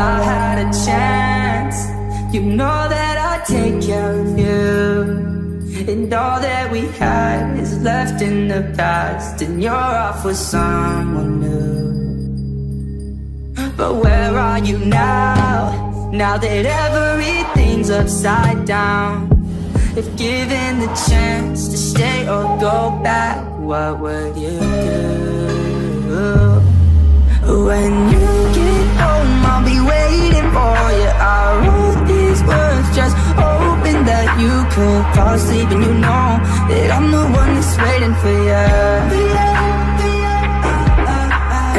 I had a chance, you know that I'd take care of you. And all that we had is left in the past, and you're off with someone new. But where are you now, now that everything's upside down? If given the chance to stay or go back, what would you do? When you get home, I'll be waiting for you. I wrote these words just hoping that you could fall asleep, and you know that I'm the one that's waiting for you.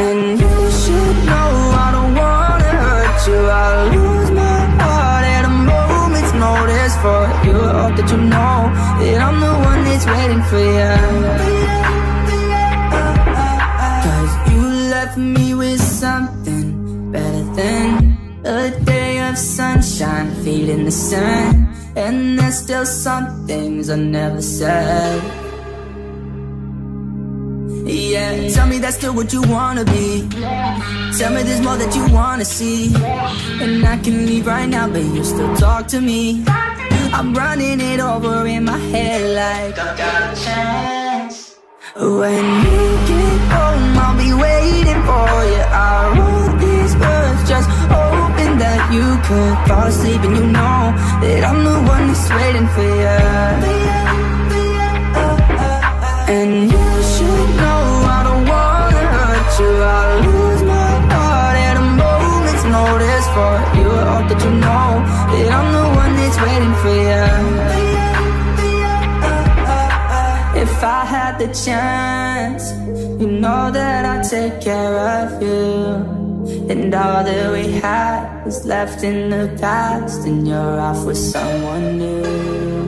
And you should know I don't wanna hurt you. I lose my heart at a moment's notice for you. I hope that you know that I'm the one that's waiting for you. Me with something better than a day of sunshine, feet in the sand, and there's still some things I never said. Yeah, tell me that's still what you wanna be. Tell me there's more that you wanna see. And I can leave right now, but you still talk to me. I'm running it over in my head like I've got a chance. When you get home, I'll be waiting for you. I wrote these words just hoping that you could fall asleep, and you know that I'm the one that's waiting for you. And you should know I don't wanna hurt you. I lose my heart at a moment's notice for you. I hope that you know that I'm the one that's waiting for you. If I had the chance, you know that I'd take care of you. And all that we had is left in the past, and you're off with someone new.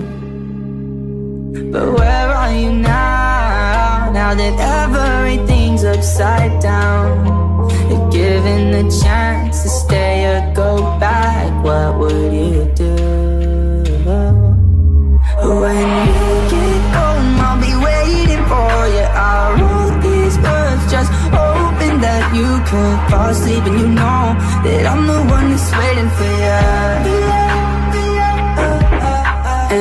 But where are you now, now that everything's upside down? If given the chance to stay or go back, what would you do? When you get home, I'll be waiting for you. I wrote these words just hoping that you could fall asleep, and you know that I'm the one that's waiting for you.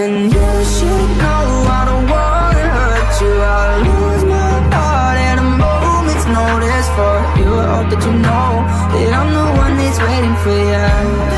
And you should know I don't wanna hurt you. I lose my heart at a moment's notice for you. I hope that you know that I'm the one that's waiting for you.